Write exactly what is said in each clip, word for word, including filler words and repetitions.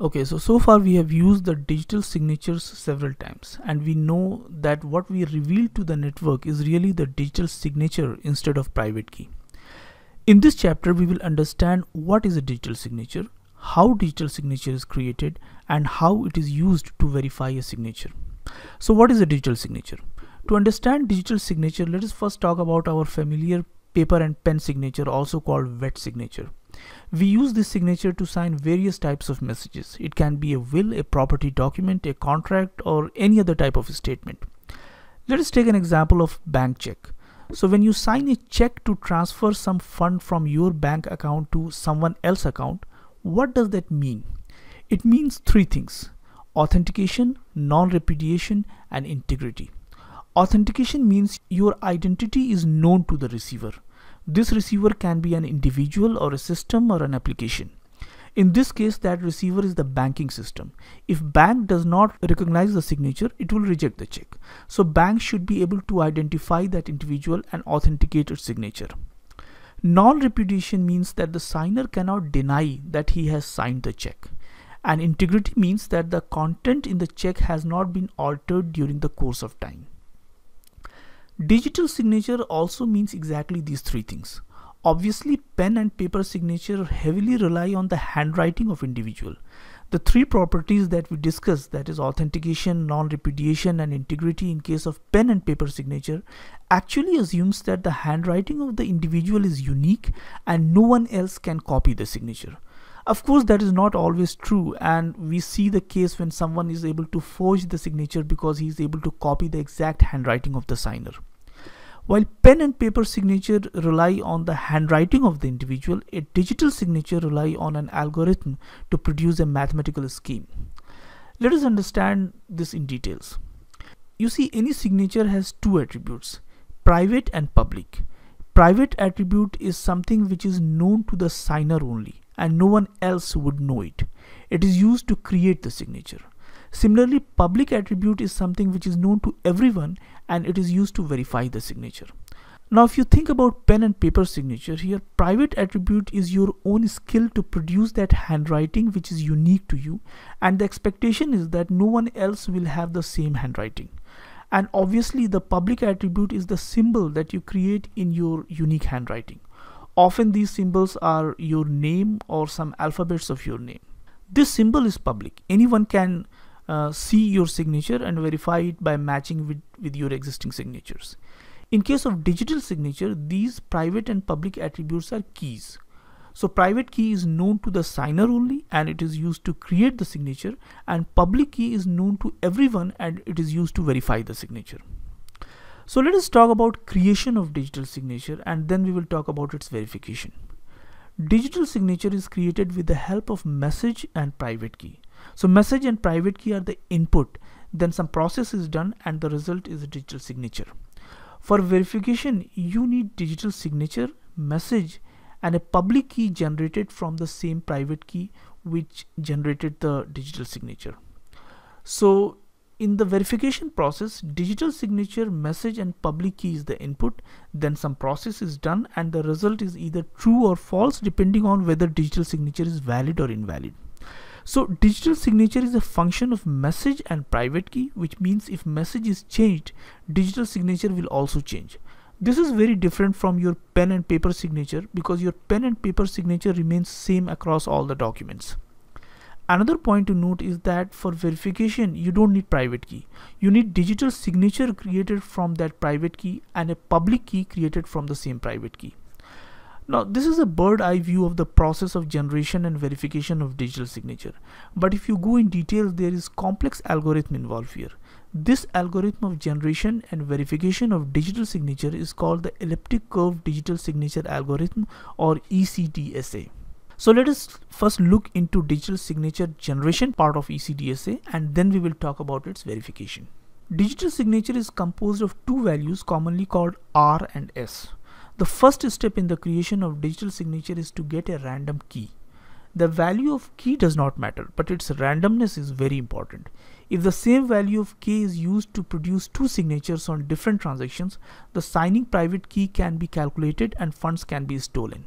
Okay, so so far we have used the digital signatures several times, and we know that what we reveal to the network is really the digital signature instead of private key. In this chapter we will understand what is a digital signature, how digital signature is created, and how it is used to verify a signature. So what is a digital signature? To understand digital signature, let us first talk about our familiar paper and pen signature, also called wet signature. We use this signature to sign various types of messages. It can be a will, a property document, a contract, or any other type of statement. Let us take an example of bank check. So when you sign a check to transfer some fund from your bank account to someone else's account, what does that mean? It means three things: authentication, non-repudiation, and integrity. Authentication means your identity is known to the receiver. This receiver can be an individual or a system or an application. In this case, that receiver is the banking system. If bank does not recognize the signature, it will reject the check. So bank should be able to identify that individual and authenticate its signature. Non-repudiation means that the signer cannot deny that he has signed the check. And integrity means that the content in the check has not been altered during the course of time. Digital signature also means exactly these three things. Obviously, pen and paper signature heavily rely on the handwriting of individual. The three properties that we discussed, that is authentication, non-repudiation, and integrity in case of pen and paper signature, actually assumes that the handwriting of the individual is unique and no one else can copy the signature. Of course, that is not always true, and we see the case when someone is able to forge the signature because he is able to copy the exact handwriting of the signer. While pen and paper signature rely on the handwriting of the individual, a digital signature rely on an algorithm to produce a mathematical scheme. Let us understand this in details. You see, any signature has two attributes: private and public. Private attribute is something which is known to the signer only, and no one else would know it. It is used to create the signature. Similarly, public attribute is something which is known to everyone, and it is used to verify the signature. Now, if you think about pen and paper signature, here private attribute is your own skill to produce that handwriting which is unique to you, and the expectation is that no one else will have the same handwriting. And obviously, the public attribute is the symbol that you create in your unique handwriting. Often these symbols are your name or some alphabets of your name. This symbol is public. Anyone can uh, see your signature and verify it by matching with, with your existing signatures. In case of digital signature, these private and public attributes are keys. So private key is known to the signer only, and it is used to create the signature, and public key is known to everyone, and it is used to verify the signature. So let us talk about creation of digital signature, and then we will talk about its verification. Digital signature is created with the help of message and private key. So message and private key are the input, then some process is done, and the result is a digital signature. For verification, you need digital signature, message, and a public key generated from the same private key which generated the digital signature. So in the verification process, digital signature, message, and public key is the input, then some process is done, and the result is either true or false depending on whether digital signature is valid or invalid. So digital signature is a function of message and private key, which means if message is changed, digital signature will also change. This is very different from your pen and paper signature, because your pen and paper signature remains same across all the documents. Another point to note is that for verification, you don't need private key. You need digital signature created from that private key and a public key created from the same private key. Now, this is a bird's eye view of the process of generation and verification of digital signature. But if you go in detail, there is complex algorithm involved here. This algorithm of generation and verification of digital signature is called the elliptic curve digital signature algorithm, or E C D S A. So let us first look into digital signature generation part of E C D S A, and then we will talk about its verification. Digital signature is composed of two values commonly called R and S. The first step in the creation of digital signature is to get a random key. the value of key does not matter, but its randomness is very important. If the same value of k is used to produce two signatures on different transactions, the signing private key can be calculated and funds can be stolen.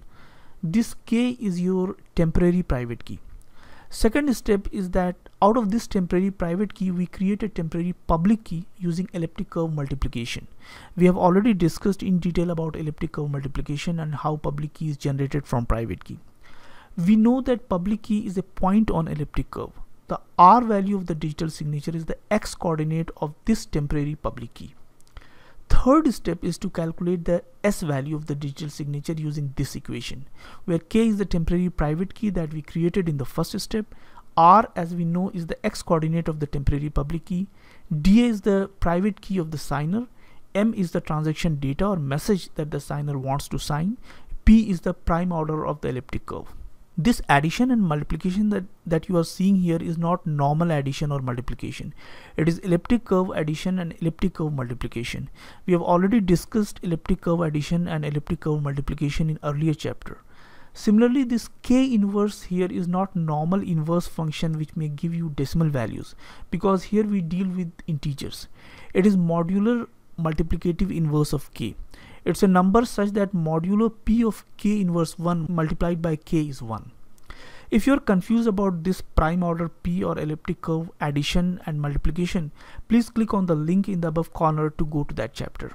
This k is your temporary private key. Second step is that out of this temporary private key, we create a temporary public key using elliptic curve multiplication. We have already discussed in detail about elliptic curve multiplication and how public key is generated from private key. We know that public key is a point on elliptic curve. The R value of the digital signature is the X coordinate of this temporary public key. Third step is to calculate the S value of the digital signature using this equation, where K is the temporary private key that we created in the first step. R, as we know, is the X coordinate of the temporary public key. D A is the private key of the signer. M is the transaction data or message that the signer wants to sign. P is the prime order of the elliptic curve. This addition and multiplication that, that you are seeing here is not normal addition or multiplication. It is elliptic curve addition and elliptic curve multiplication. We have already discussed elliptic curve addition and elliptic curve multiplication in earlier chapter. Similarly, this K inverse here is not normal inverse function which may give you decimal values, because here we deal with integers. It is modular multiplicative inverse of K. It's a number such that modulo P of K inverse one multiplied by K is one. If you're confused about this prime order P or elliptic curve addition and multiplication, please click on the link in the above corner to go to that chapter.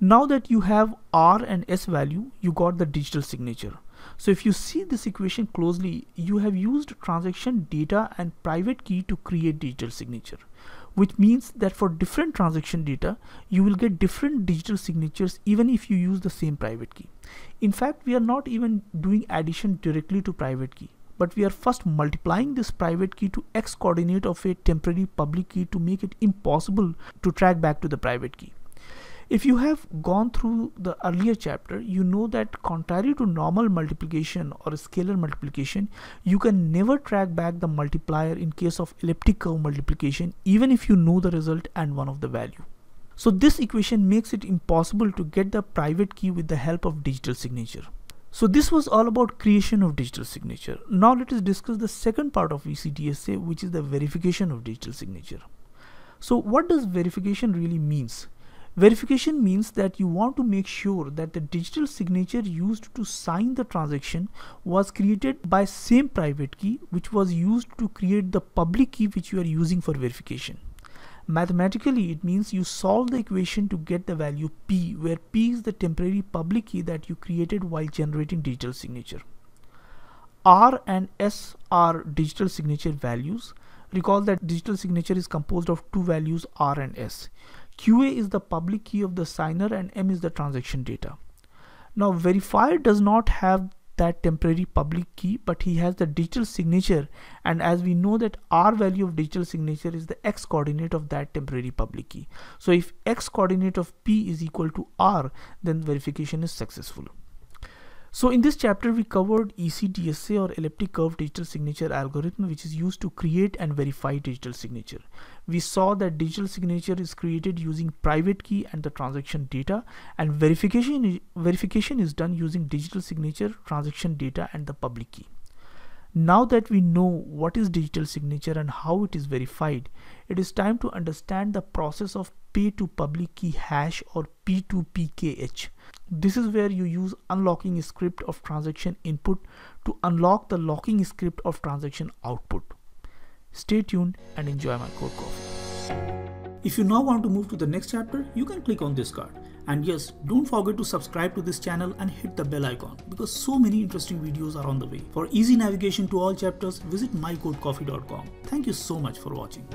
Now that you have R and S value, you got the digital signature. So if you see this equation closely, you have used transaction data and private key to create digital signature, which means that for different transaction data, you will get different digital signatures even if you use the same private key. In fact, we are not even doing addition directly to private key, but we are first multiplying this private key to X coordinate of a temporary public key to make it impossible to track back to the private key. If you have gone through the earlier chapter, you know that contrary to normal multiplication or scalar multiplication, you can never track back the multiplier in case of elliptic curve multiplication, even if you know the result and one of the value. So this equation makes it impossible to get the private key with the help of digital signature. So this was all about creation of digital signature. Now let us discuss the second part of E C D S A, which is the verification of digital signature. So what does verification really means? Verification means that you want to make sure that the digital signature used to sign the transaction was created by same private key which was used to create the public key which you are using for verification. Mathematically, it means you solve the equation to get the value P, where P is the temporary public key that you created while generating digital signature. R and S are digital signature values. Recall that digital signature is composed of two values, R and S. Q A is the public key of the signer and M is the transaction data. Now verifier does not have that temporary public key, but he has the digital signature, and as we know that R value of digital signature is the X coordinate of that temporary public key. So if X coordinate of P is equal to R, then verification is successful. So in this chapter we covered E C D S A or elliptic curve digital signature algorithm, which is used to create and verify digital signature. We saw that digital signature is created using private key and the transaction data, and verification, verification is done using digital signature, transaction data and the public key. Now that we know what is digital signature and how it is verified, it is time to understand the process of P two public key hash or P two P K H. This is where you use unlocking script of transaction input to unlock the locking script of transaction output. Stay tuned and enjoy My Code Coffee. If you now want to move to the next chapter, you can click on this card. And yes, don't forget to subscribe to this channel and hit the bell icon, because so many interesting videos are on the way. For easy navigation to all chapters, visit my code coffee dot com. Thank you so much for watching.